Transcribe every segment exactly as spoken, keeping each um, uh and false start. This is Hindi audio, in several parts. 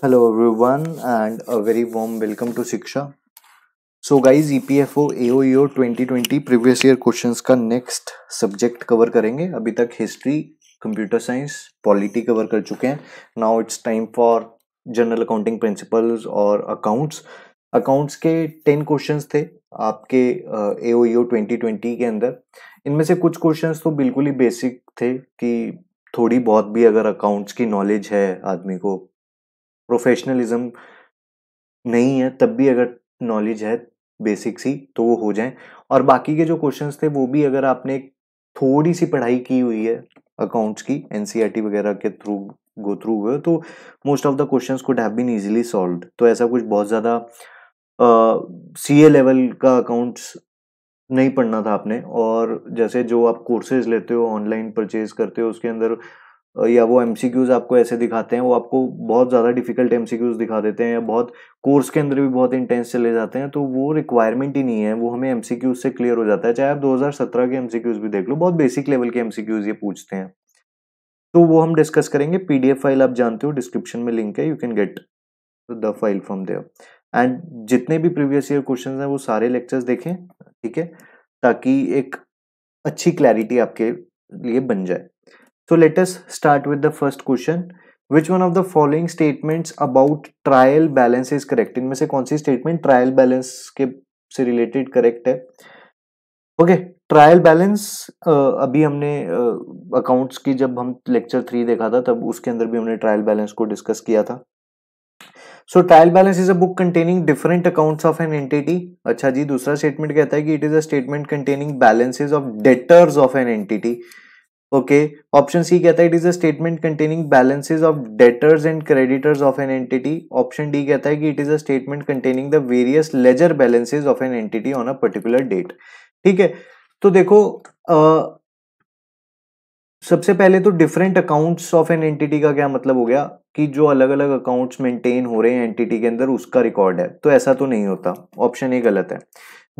Hello everyone and a very warm welcome to SEEKHSHA. So guys, E P F O A O E Q twenty twenty previous year questions का next subject cover करेंगे. अभी तक history, computer science, polity cover कर चुके हैं. Now it's time for general accounting principles और accounts. Accounts के ten questions थे आपके A O E Q twenty twenty के अंदर. इनमें से कुछ questions तो बिल्कुल ही basic थे कि थोड़ी बहुत भी अगर accounts की knowledge है आदमी को, प्रोफेशनलिज्म नहीं है तब भी अगर नॉलेज है बेसिक्स ही तो वो हो जाए. और बाकी के जो क्वेश्चंस थे वो भी अगर आपने थोड़ी सी पढ़ाई की हुई है अकाउंट्स की एनसीईआरटी वगैरह के थ्रू गो थ्रू हुए तो most of the questions could have been easily solved. तो ऐसा कुछ बहुत ज़्यादा सीए लेवल का अकाउंट्स नहीं पढ़ना था आपने. और जैसे जो आप कोर्सेज लेते हो, ऑनलाइन परचेज करते हो, उसके अंदर या वो एमसीक्यूज आपको ऐसे दिखाते हैं, वो आपको बहुत ज़्यादा डिफिकल्ट एमसीक्यूज दिखा देते हैं या बहुत कोर्स के अंदर भी बहुत इंटेंस चले जाते हैं, तो वो रिक्वायरमेंट ही नहीं है. वो हमें एमसीक्यूज से क्लियर हो जाता है. चाहे आप दो हज़ार सत्रह के एमसीक्यूज भी देख लो, बहुत बेसिक लेवल के एमसीक्यूज ये पूछते हैं. तो वो हम डिस्कस करेंगे. पीडीएफ फाइल आप जानते हो, डिस्क्रिप्शन में लिंक है, you can get the file from there. And जितने भी प्रीवियस ईयर क्वेश्चन हैं वो सारे लेक्चर्स देखें, ठीक है, ताकि एक अच्छी क्लैरिटी आपके लिए बन जाए. So let us start with the first question. Which one of the following statements about trial balance is correct? इनमें से कौन सी statement trial balance के से related correct है? Okay, trial balance अभी हमने accounts की जब हम lecture three देखा था तब उसके अंदर भी हमने trial balance को discuss किया था. So trial balance is a book containing different accounts of an entity. अच्छा जी, दूसरा statement कहता है कि it is a statement containing balances of debtors of an entity. Okay, option C कहता है it is a statement containing balances of debtors and creditors of an entity. Option D कहता है कि it is a statement containing the various ledger balances of an entity on a particular date. ठीक है, तो देखो आ, सबसे पहले तो different accounts of an entity का क्या मतलब हो गया कि जो अलग अलग अकाउंट्स मेंटेन हो रहे हैं एंटिटी के अंदर उसका रिकॉर्ड है, तो ऐसा तो नहीं होता. ऑप्शन ए गलत है.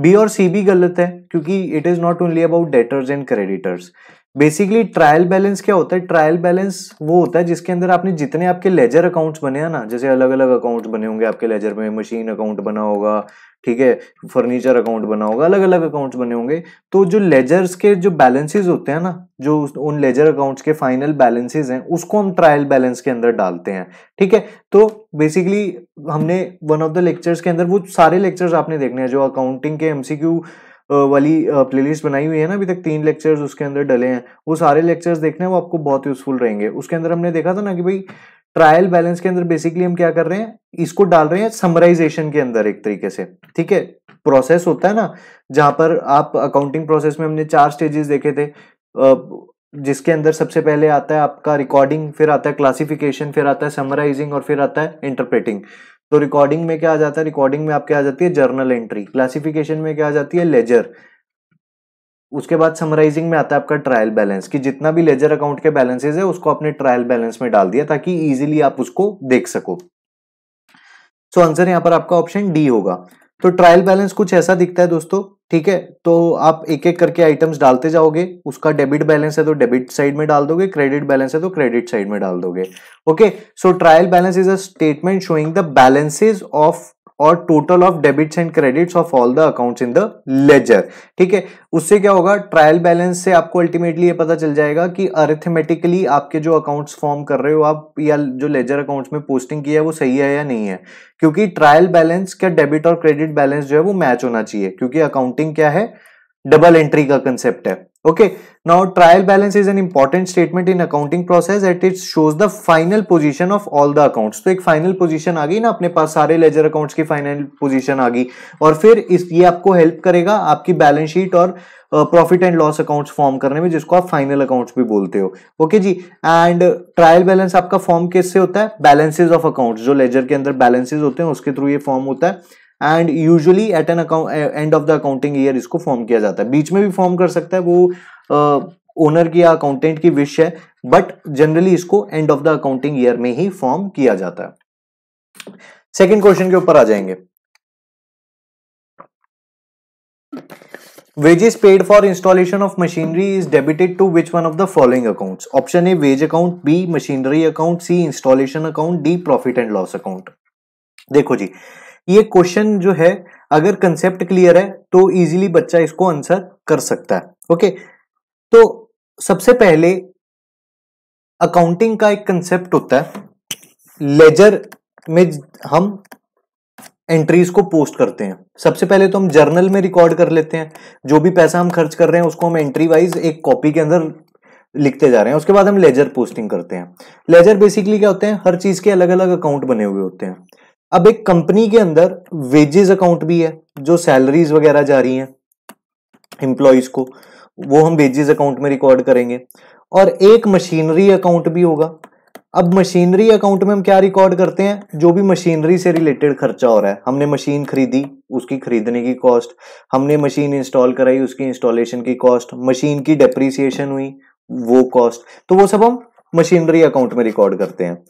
बी और सी भी गलत है क्योंकि it is not only about debtors and creditors. Basically trial balance क्या होता है? ट्रायल बैलेंस वो होता है जिसके अंदर आपने जितने आपके लेजर अकाउंट्स बने हैं ना, जैसे अलग अलग अकाउंट्स बने होंगे आपके लेजर में, मशीन अकाउंट बना होगा, ठीक है, फर्नीचर अकाउंट बना होगा, अलग अलग अकाउंट्स बने होंगे, तो जो लेजर्स के जो बैलेंसेस होते हैं ना, जो उन लेजर अकाउंट्स के फाइनल बैलेंसेस हैं उसको हम ट्रायल बैलेंस के अंदर डालते हैं. ठीक है, तो बेसिकली हमने वन ऑफ द लेक्चर्स के अंदर वो सारे लेक्चर्स आपने देखने हैं जो अकाउंटिंग के एमसीक्यू वाली प्लेलिस्ट बनाई हुई है ना, अभी तक तीन लेक्चर्स उसके अंदर डले हैं, वो सारे लेक्चर्स देखने वो आपको बहुत यूजफुल रहेंगे. उसके अंदर हमने देखा था ना कि भाई ट्रायल बैलेंस के अंदर बेसिकली हम क्या कर रहे हैं, इसको डाल रहे हैं समराइजेशन के अंदर एक तरीके से. ठीक है, प्रोसेस होता है ना जहां पर आप अकाउंटिंग प्रोसेस में हमने चार स्टेजेस देखे थे, जिसके अंदर सबसे पहले आता है आपका रिकॉर्डिंग, फिर आता है क्लासिफिकेशन, फिर आता है समराइजिंग और फिर आता है इंटरप्रेटिंग. तो रिकॉर्डिंग में क्या आ जाता है, रिकॉर्डिंग में आपके आ जाती है जर्नल एंट्री, क्लासिफिकेशन में क्या आ जाती है लेजर, उसके बाद समराइजिंग में आता है आपका ट्रायल बैलेंस कि जितना भी लेजर अकाउंट के बैलेंसेस है उसको आपने ट्रायल बैलेंस में डाल दिया ताकि इजीली आप उसको देख सको. सो आंसर यहाँ पर आपका ऑप्शन डी होगा. तो ट्रायल बैलेंस कुछ ऐसा दिखता है दोस्तों. ठीक है, तो आप एक एक करके आइटम्स डालते जाओगे. उसका डेबिट बैलेंस है तो डेबिट साइड में डाल दोगे, क्रेडिट बैलेंस है तो क्रेडिट साइड में डाल दोगे. Okay, so trial balance is a statement showing the balances of और total of debits and credits of all the accounts in the ledger. ठीक है, उससे क्या होगा, ट्रायल बैलेंस से आपको अल्टीमेटली ये पता चल जाएगा कि अरिथमेटिकली आपके जो अकाउंट्स फॉर्म कर रहे हो आप या जो लेजर अकाउंट्स में पोस्टिंग की है वो सही है या नहीं है, क्योंकि ट्रायल बैलेंस का डेबिट और क्रेडिट बैलेंस जो है वो मैच होना चाहिए, क्योंकि अकाउंटिंग क्या है, डबल एंट्री का कंसेप्ट है. Okay, now trial balance is an important statement in accounting process at it shows the final position of all the accounts. तो एक फाइनल पोजीशन आ गई ना अपने पास, सारे लेजर अकाउंट्स की फाइनल पोजीशन आ गई, और फिर इस ये आपको हेल्प करेगा आपकी बैलेंस शीट और profit and loss accounts form करने में, जिसको आप फाइनल अकाउंट्स भी बोलते हो. ओके जी, एंड ट्रायल बैलेंस आपका फॉर्म किससे होता है, बैलेंसेज ऑफ अकाउंट्स, जो लेजर के अंदर बैलेंसेज होते हैं उसके थ्रू ये फॉर्म होता है. And usually at an account end of the accounting year इसको फॉर्म किया जाता है. बीच में भी फॉर्म कर सकता है, वो ओनर की या अकाउंटेंट की विश है, बट जनरली इसको end of the accounting year में ही फॉर्म किया जाता है. सेकेंड क्वेश्चन के ऊपर आ जाएंगे. Wages paid for installation of machinery is debited to which one of the following accounts? Option A wage account, B machinery account, C installation account, D profit and loss account. देखो जी ये क्वेश्चन जो है अगर कंसेप्ट क्लियर है तो इजीली बच्चा इसको आंसर कर सकता है. Okay okay? तो सबसे पहले अकाउंटिंग का एक कंसेप्ट होता है, लेजर में हम एंट्रीज को पोस्ट करते हैं. सबसे पहले तो हम जर्नल में रिकॉर्ड कर लेते हैं, जो भी पैसा हम खर्च कर रहे हैं उसको हम एंट्री वाइज एक कॉपी के अंदर लिखते जा रहे हैं. उसके बाद हम लेजर पोस्टिंग करते हैं. लेजर बेसिकली क्या होते हैं, हर चीज के अलग अलग अकाउंट बने हुए होते हैं. अब एक कंपनी के अंदर वेजेस अकाउंट भी है, जो सैलरीज वगैरह जा रही हैं एम्प्लॉयज को, वो हम वेजेस अकाउंट में रिकॉर्ड करेंगे. और एक मशीनरी अकाउंट भी होगा. अब मशीनरी अकाउंट में हम क्या रिकॉर्ड करते हैं, जो भी मशीनरी से रिलेटेड खर्चा हो रहा है. हमने मशीन खरीदी, उसकी खरीदने की कॉस्ट, हमने मशीन इंस्टॉल कराई, उसकी इंस्टॉलेशन की कॉस्ट, मशीन की डेप्रीसिएशन हुई वो कॉस्ट, तो वो सब हम मशीनरी अकाउंट में रिकॉर्ड करते हैं.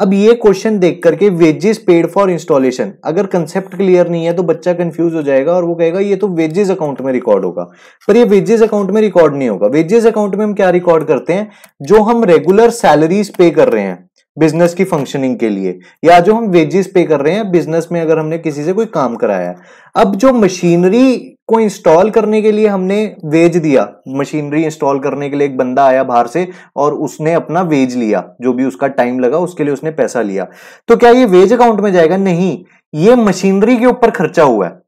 अब ये क्वेश्चन देख करके वेजेस पेड फॉर इंस्टॉलेशन, अगर कंसेप्ट क्लियर नहीं है तो बच्चा कंफ्यूज हो जाएगा और वो कहेगा ये तो वेजेस अकाउंट में रिकॉर्ड होगा, पर ये वेजेस अकाउंट में रिकॉर्ड नहीं होगा. वेजेस अकाउंट में हम क्या रिकॉर्ड करते हैं, जो हम रेगुलर सैलरीज पे कर रहे हैं बिजनेस की फंक्शनिंग के लिए, या जो हम वेजेस पे कर रहे हैं बिजनेस में अगर हमने किसी से कोई काम कराया है. अब जो मशीनरी को इंस्टॉल करने के लिए हमने वेज दिया, मशीनरी इंस्टॉल करने के लिए एक बंदा आया बाहर से और उसने अपना वेज लिया, जो भी उसका टाइम लगा उसके लिए उसने पैसा लिया, तो क्या ये वेज अकाउंट में जाएगा? नहीं, ये मशीनरी के ऊपर खर्चा हुआ है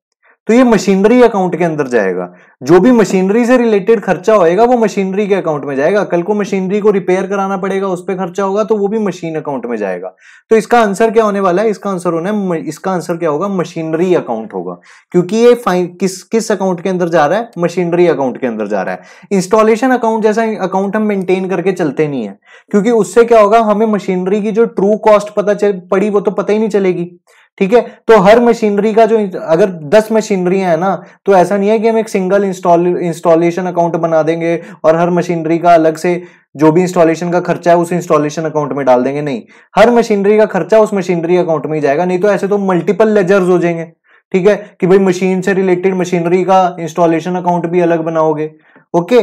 तो ये मशीनरी अकाउंट के अंदर जाएगा. जो भी मशीनरी से रिलेटेड खर्चा होएगा वो मशीनरी के अकाउंट में जाएगा. कल को मशीनरी को रिपेयर कराना पड़ेगा, उस पर खर्चा होगा तो वो भी मशीन अकाउंट में जाएगा. तो इसका आंसर क्या होने वाला है, इसका आंसर होना इसका आंसर क्या होगा, मशीनरी अकाउंट होगा, क्योंकि ये किस किस अकाउंट के अंदर जा रहा है, मशीनरी अकाउंट के अंदर जा रहा है. इंस्टॉलेशन अकाउंट जैसा अकाउंट हम मेंटेन करके चलते नहीं है, क्योंकि उससे क्या होगा, हमें मशीनरी की जो ट्रू कॉस्ट पता चल पड़ी वो तो पता ही नहीं चलेगी. ठीक है, तो हर मशीनरी का जो, अगर दस मशीनरियां है ना, तो ऐसा नहीं है कि हम एक सिंगल इंस्टॉल इंस्टॉलेशन अकाउंट बना देंगे और हर मशीनरी का अलग से जो भी इंस्टॉलेशन का खर्चा है उस इंस्टॉलेशन अकाउंट में डाल देंगे. नहीं, हर मशीनरी का खर्चा उस मशीनरी अकाउंट में ही जाएगा. नहीं तो ऐसे तो मल्टीपल लेजर्स हो जाएंगे. ठीक है कि भाई मशीन से रिलेटेड मशीनरी का इंस्टॉलेशन अकाउंट भी अलग बनाओगे. ओके,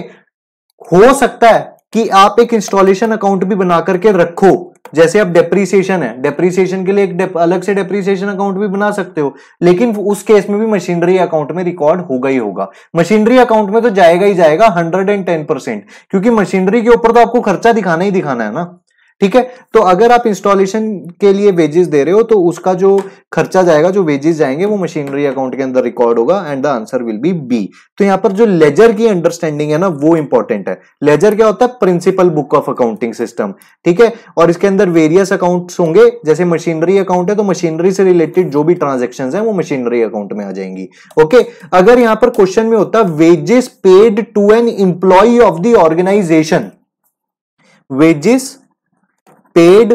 हो सकता है कि आप एक इंस्टॉलेशन अकाउंट भी बना करके रखो, जैसे आप डेप्रीसिएशन है, डेप्रीसिएशन के लिए एक अलग से डेप्रीसिएशन अकाउंट भी बना सकते हो, लेकिन उस केस में भी मशीनरी अकाउंट में रिकॉर्ड होगा ही होगा. मशीनरी अकाउंट में तो जाएगा ही जाएगा हंड्रेड एंड टेन परसेंट, क्योंकि मशीनरी के ऊपर तो आपको खर्चा दिखाना ही दिखाना है ना. ठीक है, तो अगर आप इंस्टॉलेशन के लिए वेजेस दे रहे हो तो उसका जो खर्चा जाएगा, जो वेजेस जाएंगे वो मशीनरी अकाउंट के अंदर रिकॉर्ड होगा. And the answer will be B. तो यहाँ पर जो लेजर की अंडरस्टैंडिंग है ना वो इंपॉर्टेंट है. लेजर क्या होता है, principal book of accounting system. ठीक है, और इसके अंदर वेरियस अकाउंट्स होंगे. जैसे मशीनरी अकाउंट है तो मशीनरी से रिलेटेड जो भी ट्रांजेक्शन है वो मशीनरी अकाउंट में आ जाएंगी. ओके, अगर यहाँ पर क्वेश्चन में होता wages paid to an employ of the organisation, wages paid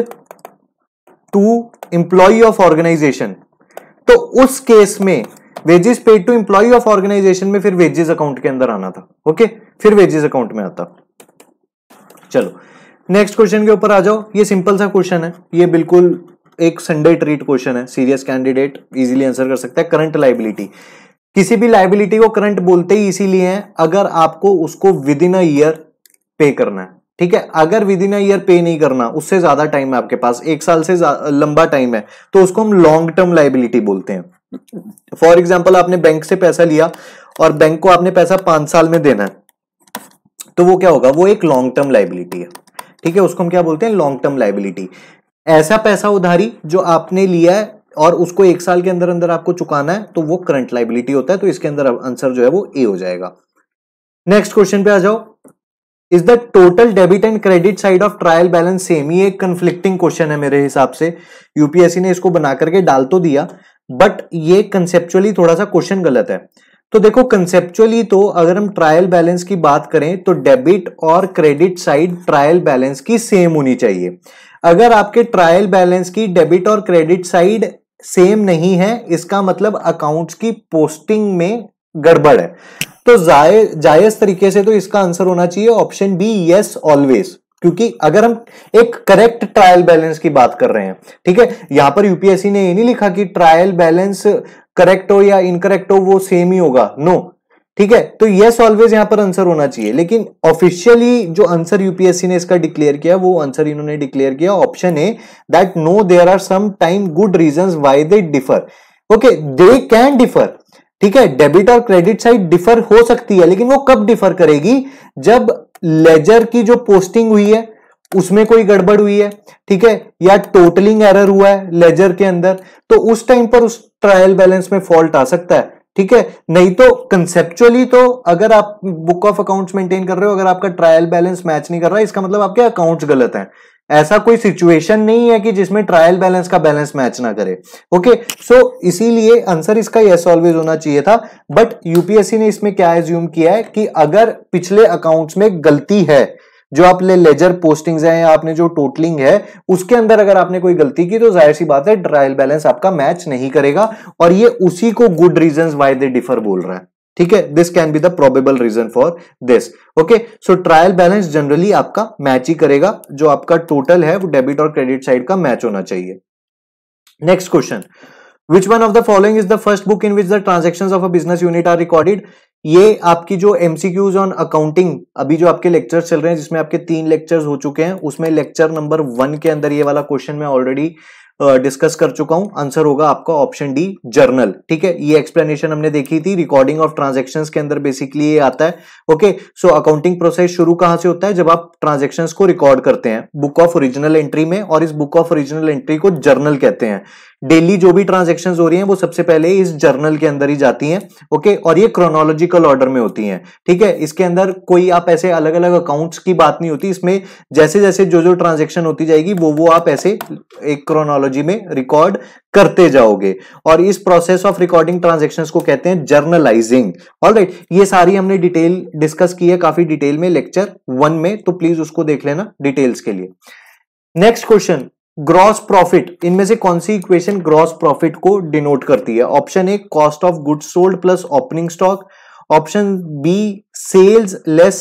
to employ of organisation, तो उस केस में wages paid to employ of organisation में फिर वेजेस अकाउंट के अंदर आना था. ओके, फिर वेजेस अकाउंट में आता. चलो नेक्स्ट क्वेश्चन के ऊपर आ जाओ. ये सिंपल सा क्वेश्चन है, ये बिल्कुल एक संडे ट्रीट क्वेश्चन है, सीरियस कैंडिडेट इजीली आंसर कर सकता है. करंट लायबिलिटी, किसी भी लायबिलिटी को करंट बोलते ही इसीलिए है अगर आपको उसको विद इन अ ईयर पे करना है. ठीक है, अगर विद इन अ ईयर पे नहीं करना, उससे ज्यादा टाइम है आपके पास, एक साल से लंबा टाइम है, तो उसको हम लॉन्ग टर्म लायबिलिटी बोलते हैं. फॉर एग्जाम्पल आपने बैंक से पैसा लिया और बैंक को आपने पैसा पांच साल में देना है, तो वो क्या होगा, वो एक लॉन्ग टर्म लायबिलिटी है. ठीक है, उसको हम क्या बोलते हैं, लॉन्ग टर्म लायबिलिटी. ऐसा पैसा उधारी जो आपने लिया है और उसको एक साल के अंदर अंदर आपको चुकाना है, तो वो करंट लायबिलिटी होता है. तो इसके अंदर आंसर जो है वो ए हो जाएगा. नेक्स्ट क्वेश्चन पे आ जाओ. Is the total debit and credit side of trial balance same? ये एक कंफ्लिक्टिंग क्वेश्चन है मेरे हिसाब से. यूपीएससी ने इसको बना करके डाल तो दिया, बट ये कंसेप्चुअली थोड़ा सा क्वेश्चन गलत है. तो देखो कंसेप्चुअली तो अगर हम ट्रायल बैलेंस की बात करें तो डेबिट और क्रेडिट साइड ट्रायल बैलेंस की सेम होनी चाहिए. अगर आपके ट्रायल बैलेंस की डेबिट और क्रेडिट साइड सेम नहीं है, इसका मतलब अकाउंट्स की पोस्टिंग में गड़बड़ है. तो जाय, जायज तरीके से तो इसका आंसर होना चाहिए ऑप्शन बी, यस ऑलवेज, क्योंकि अगर हम एक करेक्ट ट्रायल बैलेंस की बात कर रहे हैं. ठीक है, यहां पर यूपीएससी ने ये नहीं लिखा कि ट्रायल बैलेंस करेक्ट हो या इनकरेक्ट हो वो सेम ही होगा. No no. ठीक है, तो येस ऑलवेज यहाँ पर आंसर होना चाहिए। लेकिन ऑफिशियली जो आंसर यूपीएससी ने इसका डिक्लेयर किया वो आंसर इन्होंने डिक्लेयर किया option A, that no there are some time good reasons why they differ. Okay, they can differ, ठीक है, डेबिट और क्रेडिट साइड डिफर हो सकती है, लेकिन वो कब डिफर करेगी, जब लेजर की जो पोस्टिंग हुई है उसमें कोई गड़बड़ हुई है, ठीक है, या टोटलिंग एरर हुआ है लेजर के अंदर, तो उस टाइम पर उस ट्रायल बैलेंस में फॉल्ट आ सकता है। ठीक है, नहीं तो कंसेप्चुअली तो अगर आप बुक ऑफ अकाउंट्स मेंटेन कर रहे हो, अगर आपका ट्रायल बैलेंस मैच नहीं कर रहा है, इसका मतलब आपके अकाउंट्स गलत हैं। ऐसा कोई सिचुएशन नहीं है कि जिसमें ट्रायल बैलेंस का बैलेंस मैच ना करे। ओके, सो इसीलिए आंसर इसका यस ऑलवेज होना चाहिए था। बट यूपीएससी ने इसमें क्या एज्यूम किया है कि अगर पिछले अकाउंट्स में गलती है, जो आपने लेजर पोस्टिंग्स हैं या आपने जो टोटलिंग है उसके अंदर अगर आपने कोई गलती की, तो जाहिर सी बात है ट्रायल बैलेंस आपका मैच नहीं करेगा, और ये उसी को good reasons why they differ बोल रहा है। ठीक है, this can be the probable reason for this. Okay, so trial balance generally आपका मैच ही करेगा, जो आपका टोटल है वो डेबिट और क्रेडिट साइड का मैच होना चाहिए। Next question, Which one of the following is the first book in which the transactions of a business unit are recorded? ये आपकी जो M C Qs on accounting अभी जो आपके लेक्चर्स चल रहे हैं, जिसमें आपके तीन लेक्चर्स हो चुके हैं, उसमें लेक्चर नंबर वन के अंदर ये वाला क्वेश्चन मैं ऑलरेडी डिस्कस uh, कर चुका हूं। आंसर होगा आपका ऑप्शन डी, जर्नल। ठीक है, ये एक्सप्लेनेशन हमने देखी थी, रिकॉर्डिंग ऑफ ट्रांजैक्शंस के अंदर बेसिकली ये आता है। ओके, सो अकाउंटिंग प्रोसेस शुरू कहां से होता है, जब आप ट्रांजैक्शंस को रिकॉर्ड करते हैं बुक ऑफ ओरिजिनल एंट्री में, और इस बुक ऑफ ओरिजिनल एंट्री को जर्नल कहते हैं। डेली जो भी ट्रांजैक्शंस हो रही हैं वो सबसे पहले इस जर्नल के अंदर ही जाती हैं। ओके, और ये क्रोनोलॉजिकल ऑर्डर में होती हैं। ठीक है, इसके अंदर कोई आप ऐसे अलग अलग अकाउंट्स की बात नहीं होती, इसमें जैसे जैसे जो जो ट्रांजैक्शन होती जाएगी वो वो आप ऐसे एक क्रोनोलॉजी में रिकॉर्ड करते जाओगे, और इस प्रोसेस ऑफ रिकॉर्डिंग ट्रांजैक्शंस को कहते हैं जर्नलाइजिंग। ऑलराइट, ये सारी हमने डिटेल डिस्कस की है काफी डिटेल में लेक्चर वन में, तो प्लीज उसको देख लेना डिटेल्स के लिए। नेक्स्ट क्वेश्चन, ग्रॉस प्रॉफिट, इनमें से कौन सी इक्वेशन ग्रॉस प्रॉफिट को डिनोट करती है? Option A cost of goods sold plus opening stock, option B sales less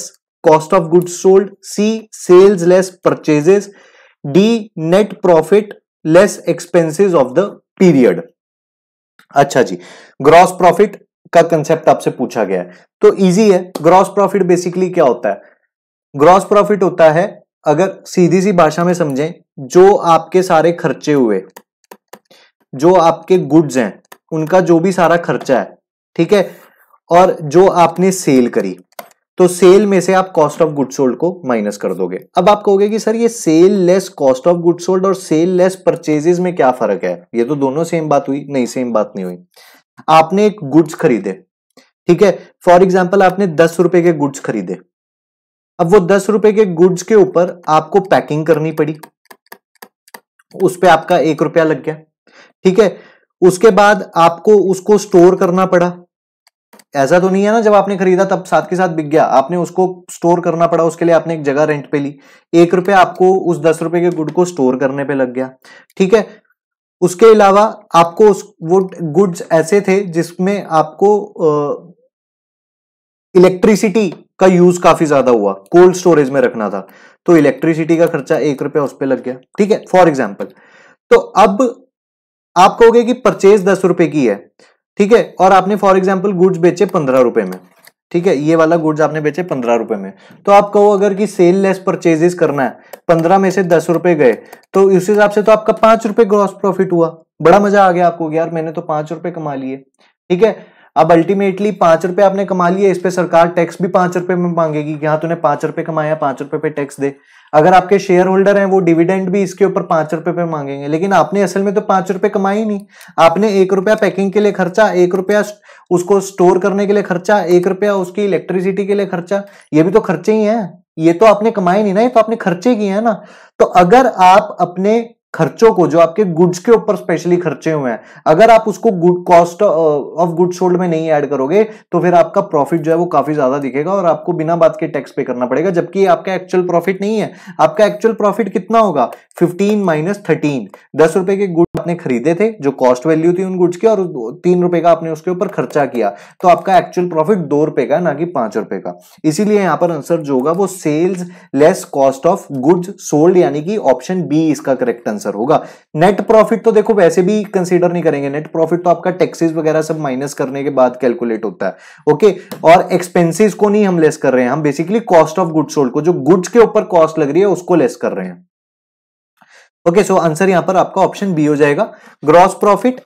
cost of goods sold, C sales less purchases, D net profit less expenses of the period. अच्छा जी, ग्रॉस प्रॉफिट का कंसेप्ट आपसे पूछा गया है तो इजी है। ग्रॉस प्रॉफिट बेसिकली क्या होता है? ग्रॉस प्रॉफिट होता है, अगर सीधी सी भाषा में समझें, जो आपके सारे खर्चे हुए, जो आपके गुड्स हैं उनका जो भी सारा खर्चा है, ठीक है, और जो आपने सेल करी, तो सेल में से आप कॉस्ट ऑफ गुड्स सोल्ड को माइनस कर दोगे। अब आप कहोगे कि सर ये sale less cost of goods sold और सेल लेस परचेजेस में क्या फर्क है, ये तो दोनों सेम बात हुई। नहीं, सेम बात नहीं हुई। आपने एक गुड्स खरीदे, ठीक है, फॉर एग्जाम्पल आपने दस रुपए के गुड्स खरीदे। अब वो दस रुपए के गुड्स के ऊपर आपको पैकिंग करनी पड़ी, उस पे आपका एक रुपया लग गया, ठीक है। उसके बाद आपको उसको स्टोर करना पड़ा, ऐसा तो नहीं है ना जब आपने खरीदा तब साथ के साथ बिक गया, आपने उसको स्टोर करना पड़ा, उसके लिए आपने एक जगह रेंट पे ली, एक रुपया आपको उस दस रुपए के गुड को स्टोर करने पे लग गया, ठीक है। उसके अलावा आपको उस, वो गुड्स ऐसे थे जिसमें आपको इलेक्ट्रिसिटी का यूज काफी ज्यादा हुआ, कोल्ड स्टोरेज में रखना था, तो इलेक्ट्रिसिटी का खर्चा एक रुपया उस पर लग गया, ठीक है, फॉर एग्जाम्पल। तो अब आप कहोगे कि परचेज दस रुपए की है, ठीक है, और आपने फॉर एग्जाम्पल गुड्स बेचे पंद्रह रुपए में, ठीक है, ये वाला गुड्स आपने बेचे पंद्रह रुपए में, तो आप कहो अगर कि सेल लेस परचेजेस करना है, पंद्रह में से दस रुपए गए, तो उस हिसाब से तो आपका पांच रुपए ग्रॉस प्रॉफिट हुआ। बड़ा मजा आ गया आपको, यार मैंने तो पांच रुपए कमा लिए, ठीक है। अब अल्टीमेटली पांच रुपए आपने कमा लिए, इस पे सरकार टैक्स भी पांच रुपए में मांगेगी कि हाँ तूने पांच रुपए कमाया, पांच रुपए पे टैक्स दे। अगर आपके शेयर होल्डर हैं वो डिविडेंड भी इसके ऊपर पांच रुपए पे मांगेंगे, लेकिन आपने असल में तो पांच रुपए कमाए ही नहीं, आपने एक रुपया पैकिंग के लिए खर्चा, एक रुपया उसको स्टोर करने के लिए खर्चा, एक रुपया उसकी इलेक्ट्रिसिटी के लिए खर्चा, ये भी तो खर्चे ही है, ये तो आपने कमाए नहीं ना, ये तो आपने खर्चे किए हैं ना। तो अगर आप अपने खर्चों को, जो आपके गुड्स के ऊपर स्पेशली खर्चे हुए हैं, अगर आप उसको good cost of goods sold में नहीं ऐड करोगे, तो फिर आपका प्रॉफिट जो है वो काफी ज्यादा दिखेगा और आपको बिना बात के टैक्स पे करना पड़ेगा, जबकि आपका एक्चुअल प्रॉफिट नहीं है। आपका एक्चुअल प्रॉफिट कितना होगा, फिफ्टीन माइनस थर्टीन। दस रुपए के गुड आपने खरीदे थे, जो कॉस्ट वैल्यू थी उन गुड्स की, और तीन रुपए का आपने उसके ऊपर खर्चा किया, तो आपका एक्चुअल प्रॉफिट दो रुपए का ना कि पांच रुपए का। इसीलिए यहाँ पर आंसर जो होगा वो sales less cost of goods sold, यानी कि ऑप्शन बी इसका करेक्ट आंसर होगा। नेट प्रॉफिट तो देखो वैसे भी कंसीडर नहीं करेंगे, नेट प्रॉफिट तो आपका टैक्सेस वगैरह सब माइनस करने के बाद कैलकुलेट होता है, ओके। और एक्सपेंसेस को नहीं हम लेस कर रहे हैं, हम basically cost of goods sold को, जो गुड्स के ऊपर कॉस्ट लग रही है उसको लेस कर रहे हैं, ओके। सो आंसर यहां पर आपका ऑप्शन बी हो जाएगा, ग्रॉस प्रॉफिट।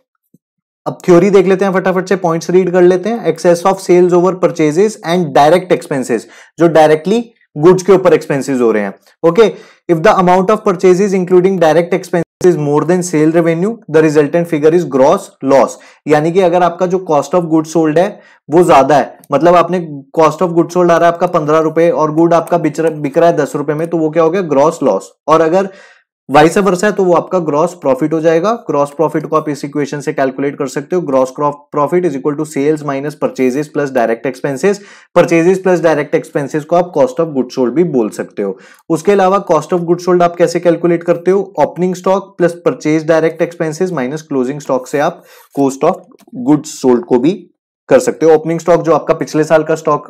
अब थ्योरी देख लेते हैं फटाफट से, पॉइंट्स रीड कर लेते हैं। Excess of sales over purchases and direct expenses, जो डायरेक्टली गुड्स के ऊपर एक्सपेंसेस हो रहे हैं, okay. If the amount of purchases including direct expenses more than sale revenue the resultant figure is gross loss, यानी कि अगर आपका जो कॉस्ट ऑफ गुड्स सोल्ड है वो ज्यादा है, मतलब आपने कॉस्ट ऑफ गुड सोल्ड आ रहा है आपका पंद्रह रुपए और गुड आपका बिक रहा है दस रुपए में, तो वो क्या हो गया, ग्रॉस लॉस। और अगर वाइस वर्सा है तो वो आपका ग्रॉस प्रॉफिट हो जाएगा। ग्रॉस प्रॉफिट को आप इस इक्वेशन से कैलकुलेट कर सकते हो, gross profit is equal to sales minus purchases plus direct expenses. Purchases plus direct expenses को आप कॉस्ट ऑफ गुड सोल्ड भी बोल सकते हो। उसके अलावा कॉस्ट ऑफ गुड सोल्ड आप कैसे कैलकुलेट करते हो, opening stock plus purchase direct expenses minus closing stock से आप कॉस्ट ऑफ गुड सोल्ड को भी कर सकते हो। ओपनिंग स्टॉक जो आपका पिछले साल का स्टॉक,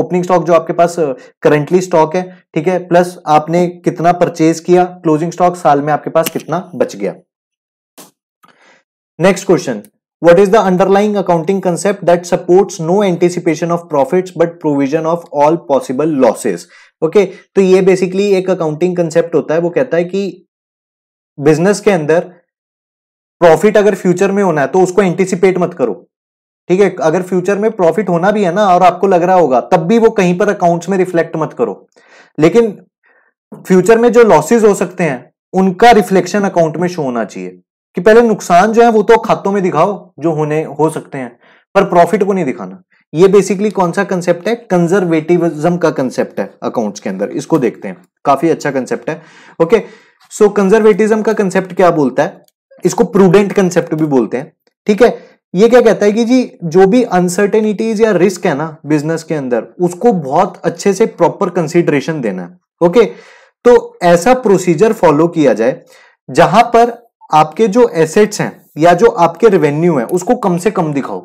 ओपनिंग स्टॉक जो आपके पास करंटली स्टॉक है, ठीक है, प्लस आपने कितना परचेज किया, क्लोजिंग स्टॉक साल में आपके पास कितना बच गया। Next question, what is the underlying accounting concept that supports no anticipation of profits but provision of all possible losses, okay. तो ये बेसिकली एक अकाउंटिंग कंसेप्ट होता है, वो कहता है कि बिजनेस के अंदर प्रॉफिट अगर फ्यूचर में होना है तो उसको एंटिसिपेट मत करो, ठीक है। अगर फ्यूचर में प्रॉफिट होना भी है ना और आपको लग रहा होगा, तब भी वो कहीं पर अकाउंट्स में रिफ्लेक्ट मत करो, लेकिन फ्यूचर में जो लॉसेस हो सकते हैं उनका रिफ्लेक्शन अकाउंट में शो होना चाहिए, कि पहले नुकसान जो है वो तो खातों में दिखाओ जो होने हो सकते हैं, पर प्रॉफिट को नहीं दिखाना। ये बेसिकली कौन सा कंसेप्ट है, कंजर्वेटिविज्म का कंसेप्ट है अकाउंट्स के अंदर, इसको देखते हैं, काफी अच्छा कंसेप्ट है, ओके। सो कंजर्वेटिविज्म का कंसेप्ट क्या बोलता है, इसको प्रूडेंट कंसेप्ट भी बोलते हैं, ठीक है। ये क्या कहता है कि जी जो भी अनसर्टेनिटीज या रिस्क है ना बिजनेस के अंदर, उसको बहुत अच्छे से प्रॉपर कंसीडरेशन देना है, ओके। तो ऐसा प्रोसीजर फॉलो किया जाए जहां पर आपके जो एसेट्स हैं या जो आपके रेवेन्यू है उसको कम से कम दिखाओ,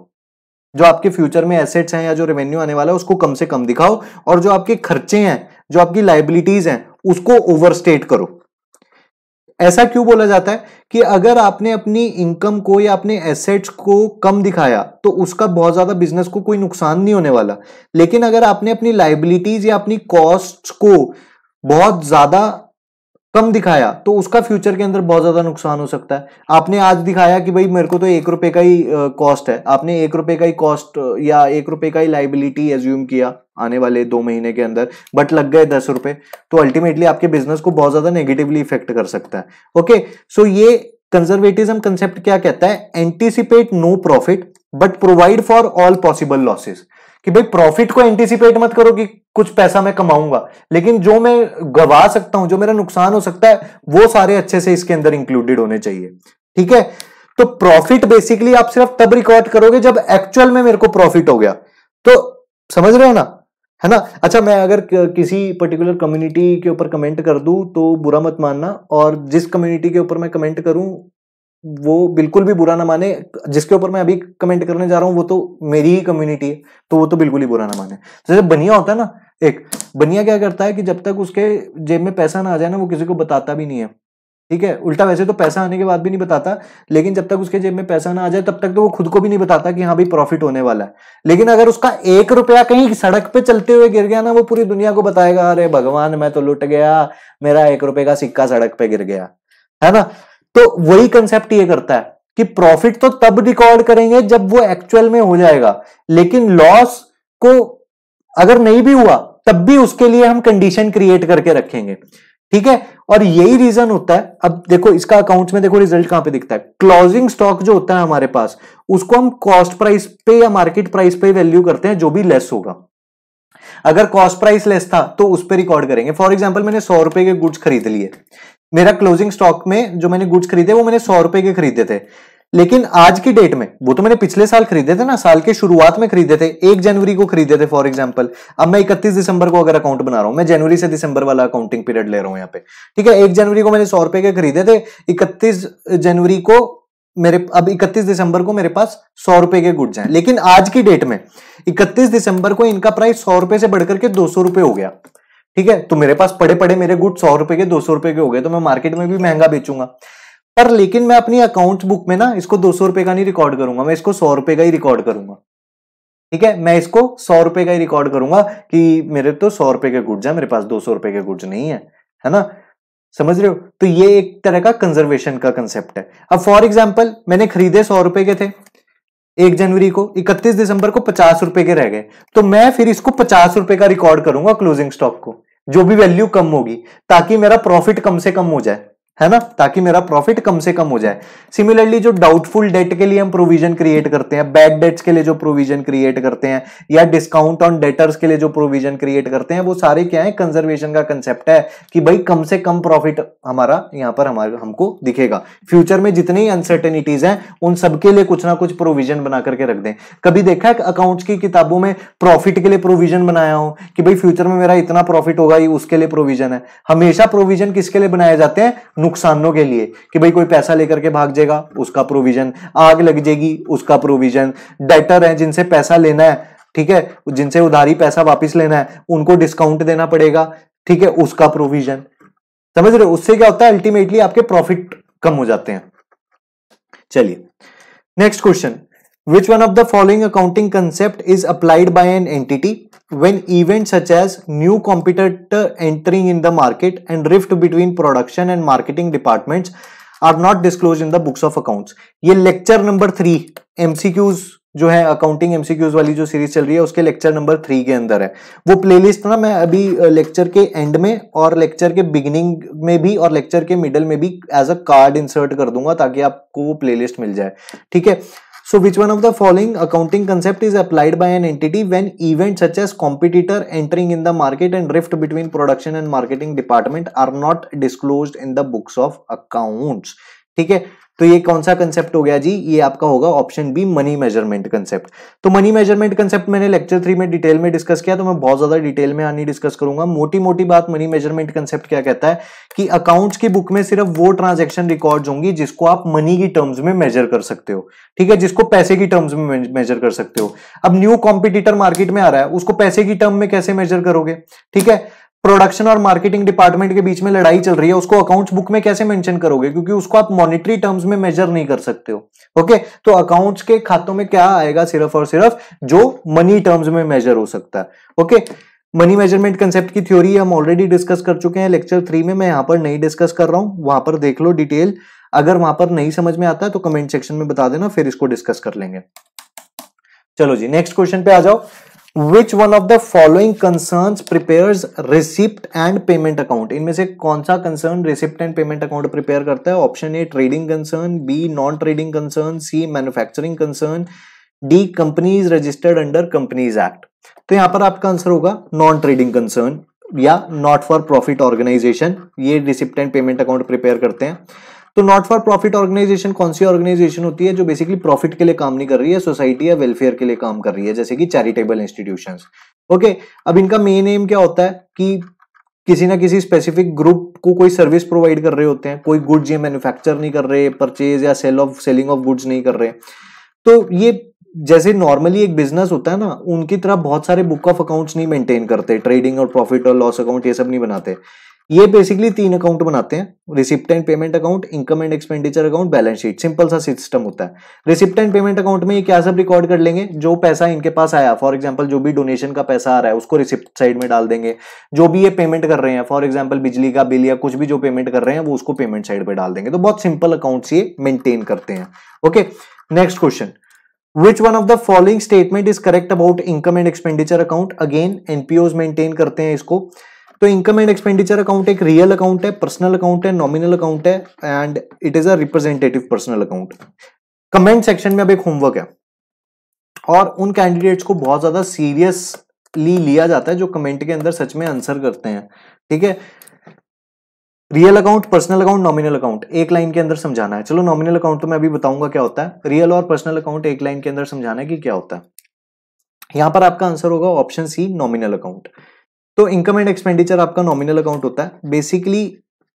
जो आपके फ्यूचर में एसेट्स हैं या जो रेवेन्यू आने वाला है उसको कम से कम दिखाओ, और जो आपके खर्चे हैं, जो आपकी लाइबिलिटीज हैं उसको ओवरस्टेट करो। ऐसा क्यों बोला जाता है कि अगर आपने अपनी इनकम को या अपने एसेट्स को कम दिखाया तो उसका बहुत ज्यादा बिजनेस को कोई नुकसान नहीं होने वाला, लेकिन अगर आपने अपनी लायबिलिटीज या अपनी कॉस्ट को बहुत ज्यादा कम दिखाया तो उसका फ्यूचर के अंदर बहुत ज्यादा नुकसान हो सकता है। आपने आज दिखाया कि भाई मेरे को तो एक रुपए का ही कॉस्ट है, आपने एक रुपए का ही कॉस्ट या एक रुपए का ही लाइबिलिटी एज्यूम किया आने वाले दो महीने के अंदर, बट लग गए दस रुपए, तो अल्टीमेटली आपके बिजनेस को बहुत ज्यादा नेगेटिवली इफेक्ट कर सकता है, ओके। सो ये कंजर्वेटिज्म कंसेप्ट क्या कहता है, anticipate no profit but provide for all possible losses, कि भाई प्रॉफिट को एंटीसिपेट मत करो कि कुछ पैसा मैं कमाऊंगा, लेकिन जो मैं गवा सकता हूं, जो मेरा नुकसान हो सकता है, वो सारे अच्छे से इसके अंदर इंक्लूडेड होने चाहिए, ठीक है। तो प्रॉफिट बेसिकली आप सिर्फ तब रिकॉर्ड करोगे जब एक्चुअल में मेरे को प्रॉफिट हो गया, तो समझ रहे हो ना, है ना। अच्छा, मैं अगर किसी पर्टिकुलर कम्युनिटी के ऊपर कमेंट कर दूं तो बुरा मत मानना, और जिस कम्युनिटी के ऊपर मैं कमेंट करूं वो बिल्कुल भी बुरा ना माने, जिसके ऊपर मैं अभी कमेंट करने जा रहा हूं वो तो मेरी ही कम्युनिटी है, तो वो तो बिल्कुल ही बुरा ना माने। जैसे बनिया होता है ना, एक बनिया क्या करता है कि जब तक उसके जेब में पैसा ना आ जाए ना वो किसी को बताता भी नहीं है, ठीक है। उल्टा वैसे तो पैसा आने के बाद भी नहीं बताता, लेकिन जब तक उसके जेब में पैसा ना आ जाए तब तक तो वो खुद को भी नहीं बताता कि हाँ भाई प्रॉफिट होने वाला है, लेकिन अगर उसका एक रुपया कहीं सड़क पे चलते हुए गिर गया ना, वो पूरी दुनिया को बताएगा, अरे भगवान मैं तो लुट गया, मेरा एक रुपये का सिक्का सड़क पे गिर गया, है ना। तो वही कंसेप्ट ये करता है कि प्रॉफिट तो तब रिकॉर्ड करेंगे जब वो एक्चुअल में हो जाएगा, लेकिन लॉस को अगर नहीं भी हुआ तब भी उसके लिए हम कंडीशन क्रिएट करके रखेंगे, ठीक है। और यही रीजन होता है, अब देखो इसका अकाउंट्स में देखो रिजल्ट कहां पे दिखता है, क्लोजिंग स्टॉक जो होता है हमारे पास उसको हम कॉस्ट प्राइस पे या मार्केट प्राइस पे वैल्यू करते हैं, जो भी लेस होगा। अगर कॉस्ट प्राइस लेस था तो उस पर रिकॉर्ड करेंगे। फॉर एग्जाम्पल मैंने सौ रुपए के गुड्स खरीद लिए, मेरा क्लोजिंग स्टॉक में जो मैंने गुड्स खरीदे वो मैंने सौ रुपए के खरीदे थे, लेकिन आज की डेट में, वो तो मैंने पिछले साल खरीदे थे ना, साल के शुरुआत में खरीदे थे, एक जनवरी को खरीदे थे फॉर एग्जांपल। अब मैं इकतीस दिसंबर को अगर अकाउंट बना रहा हूं, मैं जनवरी से दिसंबर वाला अकाउंटिंग पीरियड ले रहा हूं यहाँ पे, ठीक है। एक जनवरी को मैंने सौ रुपए के खरीदे थे, इकतीस जनवरी को मेरे, अब इकतीस दिसंबर को मेरे पास सौ रुपए के गुड्स हैं, लेकिन आज की डेट में इकतीस दिसंबर को इनका प्राइस सौ रुपए से बढ़कर के दो सौ रुपए हो गया, ठीक है। तो मेरे पास पड़े पड़े मेरे गुड्स सौ रुपए के दो सौ रुपए के हो गए, तो मैं मार्केट में भी महंगा बेचूंगा, पर लेकिन मैं अपनी अकाउंट बुक में ना इसको दो सौ रुपए का नहीं रिकॉर्ड करूंगा, मैं इसको सौ रुपए का ही रिकॉर्ड करूंगा, ठीक है। मैं इसको सौ रुपए का ही रिकॉर्ड करूंगा कि मेरे तो सौ रुपए के गुड्स हैं, मेरे पास दो सौ रुपए के गुड्स नहीं है, है ना, समझ रहे हो। तो ये एक तरह का कंजर्वेशन का कंसेप्ट है। अब फॉर एग्जाम्पल मैंने खरीदे सौ रुपए के थे एक जनवरी को, इकतीस दिसंबर को पचास रुपए के रह गए, तो मैं फिर इसको पचास रुपए का रिकॉर्ड करूंगा क्लोजिंग स्टॉक को, जो भी वैल्यू कम होगी, ताकि मेरा प्रॉफिट कम से कम हो जाए, है ना, ताकि मेरा प्रॉफिट कम से कम हो जाए। सिमिलरली जो डाउटफुल डेट के लिए हम प्रोविजन क्रिएट करते हैं, बैड डेट्स के लिए जो प्रोविजन क्रिएट करते हैं, या डिस्काउंट ऑन डेटर्स के लिए जो प्रोविजन क्रिएट करते हैं, वो सारे क्या है, कंजर्वेशन का कंसेप्ट है कि भाई कम से कम प्रॉफिट हमारा यहाँ पर हमारे हमको दिखेगा। फ्यूचर में जितनी ही अनसर्टेनिटीज हैं उन सबके लिए कुछ ना कुछ प्रोविजन बना करके रख दें। कभी देखा है अकाउंट्स की किताबों में प्रॉफिट के लिए प्रोविजन बनाया हो कि भाई फ्यूचर में मेरा इतना प्रॉफिट होगा, ये उसके लिए प्रोविजन है। हमेशा प्रोविजन किसके लिए बनाए जाते हैं, नुकसानों के लिए, कि भाई कोई पैसा लेकर के भाग जाएगा उसका प्रोविजन, आग लग जाएगी उसका प्रोविजन, डेटर है जिनसे पैसा लेना है, ठीक है, जिनसे उधारी पैसा वापस लेना है उनको डिस्काउंट देना पड़ेगा, ठीक है, उसका प्रोविजन, समझ रहे हो। उससे क्या होता है, अल्टीमेटली आपके प्रॉफिट कम हो जाते हैं। चलिए next question, which one of the following accounting concept is applied by an entity when events such as new competitor entering in the market and rift between production and marketing departments are not disclosed in the books of accounts? ये lecture number three M C Qs जो है, अकाउंटिंग एमसीक्यूज वाली जो सीरीज चल रही है उसके लेक्चर नंबर थ्री के अंदर है। वो प्लेलिस्ट ना मैं अभी लेक्चर के एंड में और लेक्चर के बिगिनिंग में भी और लेक्चर के मिडल में भी एज अ कार्ड इंसर्ट कर दूंगा ताकि आपको वो प्लेलिस्ट मिल जाए, ठीक है। So which one of the following accounting concept is applied by an entity when events such as competitor entering in the market and rift between production and marketing department are not disclosed in the books of accounts? ठीक है, तो ये कौन सा कंसेप्ट हो गया जी, ये आपका होगा option B, money measurement concept. तो मनी मेजरमेंट कंसेप्ट मैंने लेक्चर थ्री में डिटेल में डिस्कस किया, तो मैं बहुत ज्यादा डिटेल में आनी डिस्कस करूंगा। मोटी मोटी बात मनी मेजरमेंट कंसेप्ट क्या कहता है कि अकाउंट्स की बुक में सिर्फ वो ट्रांजैक्शन रिकॉर्ड्स होंगी जिसको आप मनी की टर्म्स में मेजर कर सकते हो, ठीक है, जिसको पैसे की टर्म्स में मेजर कर सकते हो। अब न्यू कॉम्पिटिटर मार्केट में आ रहा है, उसको पैसे की टर्म में कैसे मेजर करोगे, ठीक है। प्रोडक्शन और मार्केटिंग डिपार्टमेंट के बीच में लड़ाई चल रही है, उसको अकाउंट्स बुक में कैसे मेंशन करोगे, क्योंकि उसको आप मॉनेटरी टर्म्स में मेजर नहीं कर सकते हो, ओके। तो अकाउंट्स के खातों में क्या आएगा, सिर्फ और सिर्फ जो मनी टर्म्स में मेजर हो सकता है, ओके। मनी मेजरमेंट कंसेप्ट की थ्योरी हम ऑलरेडी डिस्कस कर चुके हैं लेक्चर थ्री में, मैं यहाँ पर नहीं डिस्कस कर रहा हूँ, वहां पर देख लो डिटेल। अगर वहां पर नहीं समझ में आता है तो कमेंट सेक्शन में बता देना, फिर इसको डिस्कस कर लेंगे। चलो जी नेक्स्ट क्वेश्चन पे आ जाओ। Which one of the following concerns prepares receipt and payment account? इनमें से कौन सा concern receipt and payment account prepare करता है? Option A trading concern, B non trading concern, C manufacturing concern, D companies registered under companies act. तो यहाँ पर आपका आंसर होगा नॉन ट्रेडिंग कंसर्न या नॉट फॉर प्रॉफिट ऑर्गेनाइजेशन, ये receipt and payment account prepare करते हैं। तो नॉट फॉर प्रॉफिट ऑर्गेनाइजेशन कौन सी ऑर्गेनाइजेशन होती है जो बेसिकली प्रॉफिट के लिए काम नहीं कर रही है, सोसाइटी या वेलफेयर के लिए काम कर रही है, जैसे कि चैरिटेबल इंस्टीट्यूशंस, ओके। अब इनका मेन एम क्या होता है कि किसी ना किसी स्पेसिफिक ग्रुप को कोई सर्विस प्रोवाइड कर रहे होते हैं, कोई गुड्स ये मैन्युफैक्चर नहीं कर रहे, परचेज या sale of selling of goods नहीं कर रहे। तो ये जैसे नॉर्मली एक बिजनेस होता है ना, उनकी तरह बहुत सारे बुक ऑफ अकाउंट्स नहीं मेंटेन करते, ट्रेडिंग और प्रॉफिट और लॉस अकाउंट ये सब नहीं बनाते। ये बेसिकली तीन अकाउंट बनाते हैं, receipt and payment account, income and expenditure account, balance sheet. Simple सा सिस्टम होता है। रिसिप्ट एंड पेमेंट अकाउंट में ये क्या सब रिकॉर्ड कर लेंगे, जो पैसा इनके पास आया, फॉर एग्जांपल जो भी डोनेशन का पैसा आ रहा है उसको रिसिप्ट साइड में डाल देंगे, जो भी ये पेमेंट कर रहे हैं फॉर एग्जाम्पल बिजली का बिल या कुछ भी जो पेमेंट कर रहे हैं वो उसको पेमेंट साइड पर डाल देंगे। तो बहुत सिंपल अकाउंट्स ये मेंटेन करते हैं, okay. Next question, Which one of the following statement is correct about income and expenditure account? Again N P Os maintain करते हैं इसको। तो इनकम एंड एक्सपेंडिचर अकाउंट एक रियल अकाउंट है, पर्सनल अकाउंट है, नॉमिनल अकाउंट है and it is a representative personal account. Comment section में अब एक होमवर्क है और उन कैंडिडेट्स को बहुत ज्यादा सीरियसली लिया जाता है जो कमेंट के अंदर सच में आंसर करते हैं, ठीक है। Real account, personal account, nominal account एक लाइन के अंदर समझाना है। चलो नॉमिनल अकाउंट तो मैं अभी बताऊंगा क्या होता है, रियल और पर्सनल अकाउंट एक लाइन के अंदर समझाना है कि क्या होता है। यहां पर आपका आंसर होगा ऑप्शन सी नॉमिनल अकाउंट। तो इनकम एंड एक्सपेंडिचर आपका नॉमिनल अकाउंट होता है। बेसिकली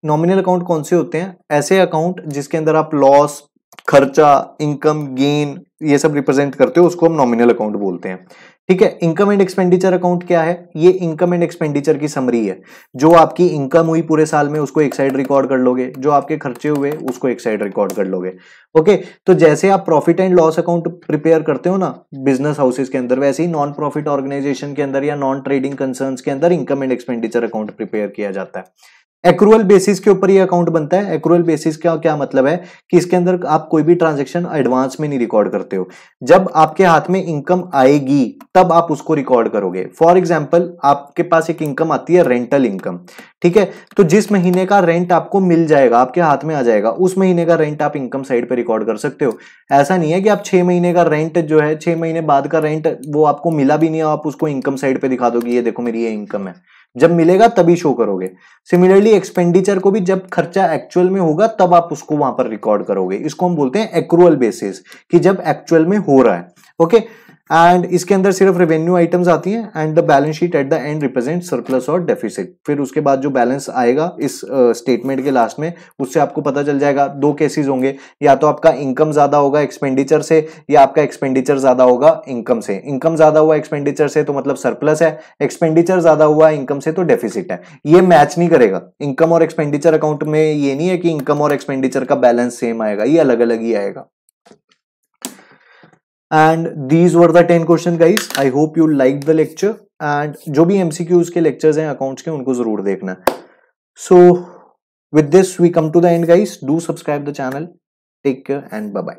नॉमिनल अकाउंट कौन से होते हैं? ऐसे अकाउंट जिसके अंदर आप लॉस, खर्चा, इनकम, गेन ये सब रिप्रेजेंट करते हो, उसको हम नॉमिनल अकाउंट बोलते हैं। ठीक है, इनकम एंड एक्सपेंडिचर अकाउंट क्या है? ये इनकम एंड एक्सपेंडिचर की समरी है। जो आपकी इनकम हुई पूरे साल में उसको एक साइड रिकॉर्ड कर लोगे, जो आपके खर्चे हुए उसको एक साइड रिकॉर्ड कर लोगे। ओके, तो जैसे आप profit and loss account prepare करते हो ना बिजनेस हाउसेस के अंदर, वैसे ही नॉन प्रॉफिट ऑर्गेनाइजेशन के अंदर या नॉन ट्रेडिंग कंसर्न्स के अंदर income and expenditure account prepare किया जाता है। एक्रूअल बेसिस के ऊपर ये अकाउंट बनता है। एक्रूअल बेसिस का क्या मतलब है कि इसके अंदर आप कोई भी ट्रांजैक्शन एडवांस में नहीं रिकॉर्ड करते हो। जब आपके हाथ में इनकम आएगी तब आप उसको रिकॉर्ड करोगे। फॉर एग्जांपल, आपके पास एक इनकम आती है रेंटल इनकम, ठीक है, तो जिस महीने का रेंट आपको मिल जाएगा, आपके हाथ में आ जाएगा, उस महीने का रेंट आप इनकम साइड पे रिकॉर्ड कर सकते हो। ऐसा नहीं है कि आप छह महीने का रेंट जो है, छह महीने बाद का रेंट वो आपको मिला भी नहीं, आप उसको इनकम साइड पे दिखा दोगे, ये देखो मेरी ये इनकम है। जब मिलेगा तभी शो करोगे। सिमिलरली एक्सपेंडिचर को भी जब खर्चा एक्चुअल में होगा तब आप उसको वहां पर रिकॉर्ड करोगे। इसको हम बोलते हैं एक्रूअल बेसिस, कि जब एक्चुअल में हो रहा है। ओके, एंड इसके अंदर सिर्फ रेवेन्यू आइटम्स आती हैं, and the balance sheet at the end represent surplus और डेफिसिट। फिर उसके बाद जो बैलेंस आएगा इस स्टेटमेंट uh, के लास्ट में, उससे आपको पता चल जाएगा। दो केसेस होंगे, या तो आपका इनकम ज्यादा होगा एक्सपेंडिचर से, या आपका एक्सपेंडिचर ज्यादा होगा इनकम से। इनकम ज्यादा हुआ एक्सपेंडिचर से तो मतलब सरप्लस है, एक्सपेंडिचर ज्यादा हुआ इनकम से तो डेफिसिट है। ये मैच नहीं करेगा। इनकम और एक्सपेंडिचर अकाउंट में ये नहीं है कि इनकम और एक्सपेंडिचर का बैलेंस सेम आएगा, ये अलग अलग ही आएगा। And these were the ten question guys. I hope you liked the lecture. And जो भी M C Qs के lectures हैं accounts के, उनको जरूर देखना। So with this we come to the end guys. Do subscribe the channel. Take care and bye bye.